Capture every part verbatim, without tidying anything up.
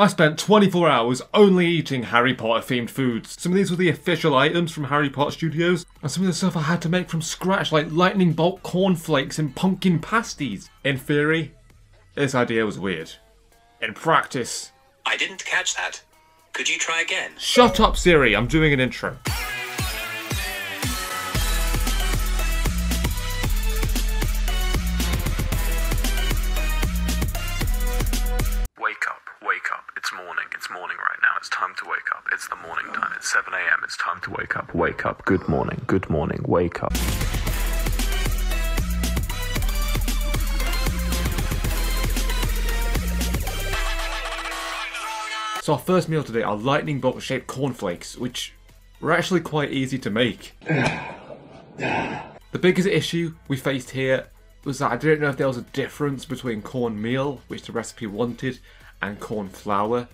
I spent twenty-four hours only eating Harry Potter themed foods. Some of these were the official items from Harry Potter Studios, and some of the stuff I had to make from scratch, like lightning bolt cornflakes and pumpkin pasties. In theory, this idea was weird. In practice... I didn't catch that. Could you try again? Shut up, Siri, I'm doing an intro. seven A M It's time to wake up, wake up, good morning, good morning, wake up. So our first meal today are lightning bolt shaped cornflakes, which were actually quite easy to make. The biggest issue we faced here was that I didn't know if there was a difference between cornmeal, which the recipe wanted, and corn flour,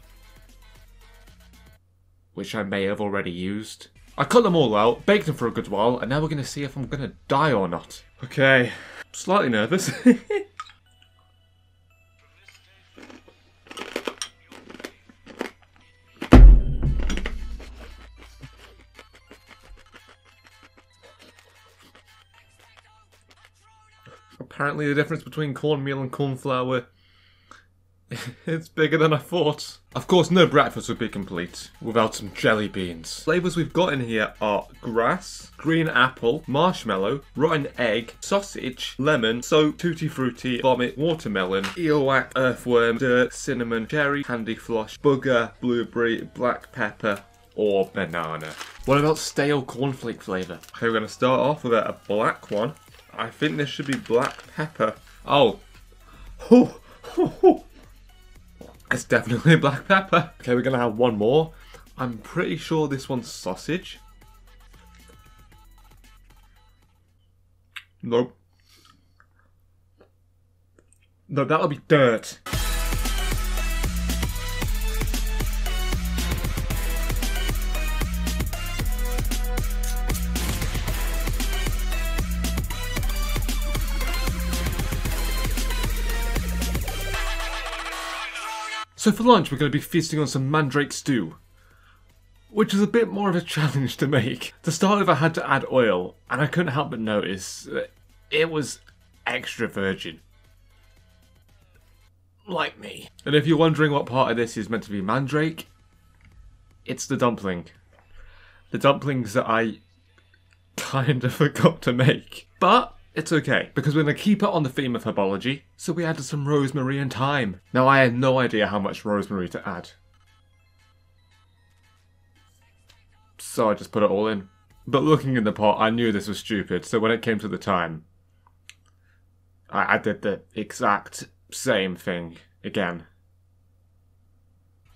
which I may have already used. I cut them all out, baked them for a good while, and now we're gonna see if I'm gonna die or not. Okay, I'm slightly nervous. Apparently the difference between cornmeal and corn flour, it's bigger than I thought. Of course, no breakfast would be complete without some jelly beans. Flavours we've got in here are grass, green apple, marshmallow, rotten egg, sausage, lemon, soap, tutti frutti, vomit, watermelon, earwax, earthworm, dirt, cinnamon, cherry, candy floss, booger, blueberry, black pepper, or banana. What about stale cornflake flavour? Okay, we're going to start off with a black one. I think this should be black pepper. Oh. Oh. Oh. It's definitely black pepper. Okay, we're gonna have one more. I'm pretty sure this one's sausage. Nope. No, that'll be dirt. So for lunch, we're going to be feasting on some mandrake stew, which is a bit more of a challenge to make. To start with, I had to add oil, and I couldn't help but notice that it was extra virgin. Like me. And if you're wondering what part of this is meant to be mandrake, it's the dumpling. The dumplings that I kind of forgot to make. But it's okay, because we're going to keep it on the theme of herbology, so we added some rosemary and thyme. Now I had no idea how much rosemary to add, so I just put it all in. But looking in the pot, I knew this was stupid, so when it came to the thyme, I, I did the exact same thing again.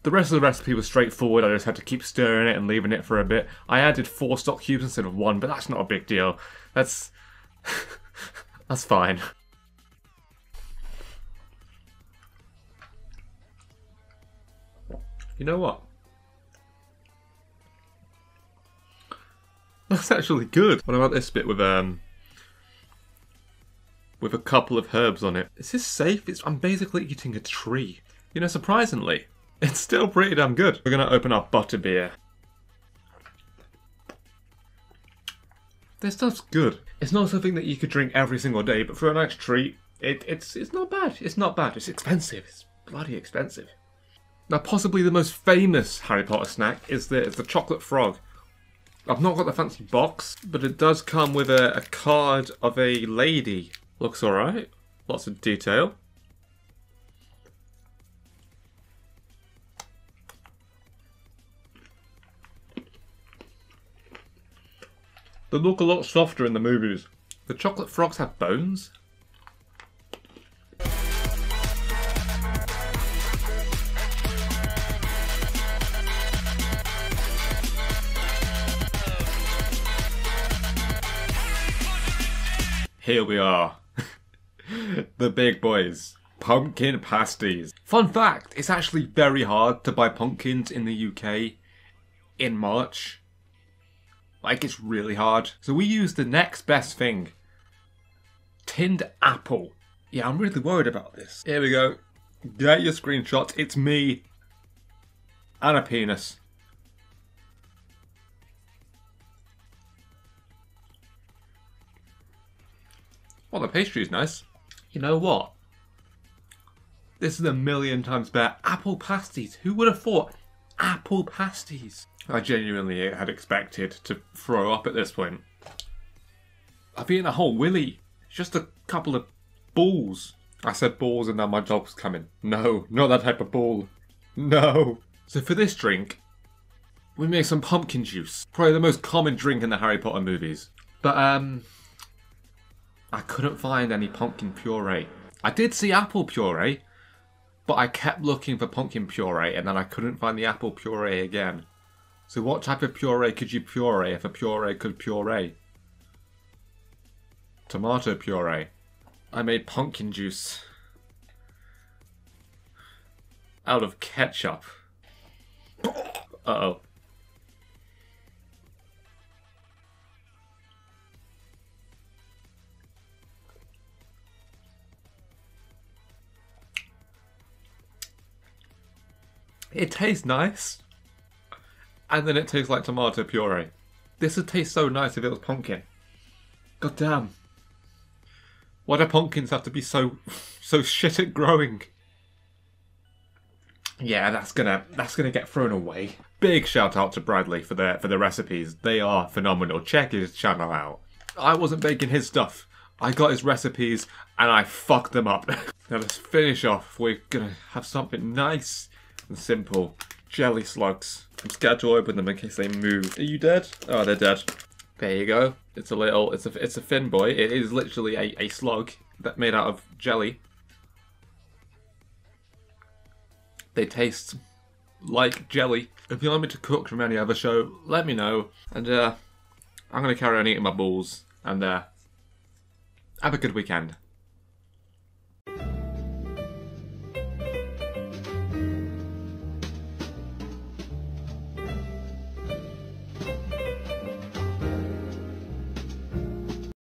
The rest of the recipe was straightforward, I just had to keep stirring it and leaving it for a bit. I added four stock cubes instead of one, but that's not a big deal. That's... That's fine. You know what? That's actually good. What about this bit with um with a couple of herbs on it? Is this safe? It's, I'm basically eating a tree. You know, surprisingly, it's still pretty damn good. We're gonna open up Butterbeer. This stuff's good. It's not something that you could drink every single day, but for a nice treat, it, it's it's not bad. It's not bad. It's expensive. It's bloody expensive. Now, possibly the most famous Harry Potter snack is the, is the chocolate frog. I've not got the fancy box, but it does come with a, a card of a lady. Looks alright. Lots of detail. They look a lot softer in the movies. The chocolate frogs have bones? Here we are. The big boys. Pumpkin pasties. Fun fact, it's actually very hard to buy pumpkins in the U K in March. Like, it's really hard. So we used the next best thing. Tinned apple. Yeah, I'm really worried about this. Here we go. Get your screenshot. It's me. and a penis. Well, the pastry is nice. You know what? This is a million times better. Apple pasties. Who would have thought apple pasties? I genuinely had expected to throw up at this point. I've eaten a whole willy. Just a couple of balls. I said balls and now my job's coming. No, not that type of ball. No. So for this drink, we make some pumpkin juice. Probably the most common drink in the Harry Potter movies. But um, I couldn't find any pumpkin puree. I did see apple puree, but I kept looking for pumpkin puree and then I couldn't find the apple puree again. So what type of puree could you puree if a puree could puree? Tomato puree. I made pumpkin juice out of ketchup. Uh-oh. It tastes nice. And then it tastes like tomato puree. This would taste so nice if it was pumpkin. God damn. Why do pumpkins have to be so, so shit at growing? Yeah, that's gonna, that's gonna get thrown away. Big shout out to Bradley for their, for the recipes. They are phenomenal. Check his channel out. I wasn't baking his stuff. I got his recipes and I fucked them up. Now let's finish off. We're gonna have something nice and simple. Jelly slugs. I'm scared to open them in case they move. Are you dead? Oh, they're dead. There you go. It's a little, it's a, it's a thin boy. It is literally a, a slug that made out of jelly. They taste like jelly. If you want me to cook from any other show, let me know. And uh, I'm going to carry on eating my balls. And uh, have a good weekend.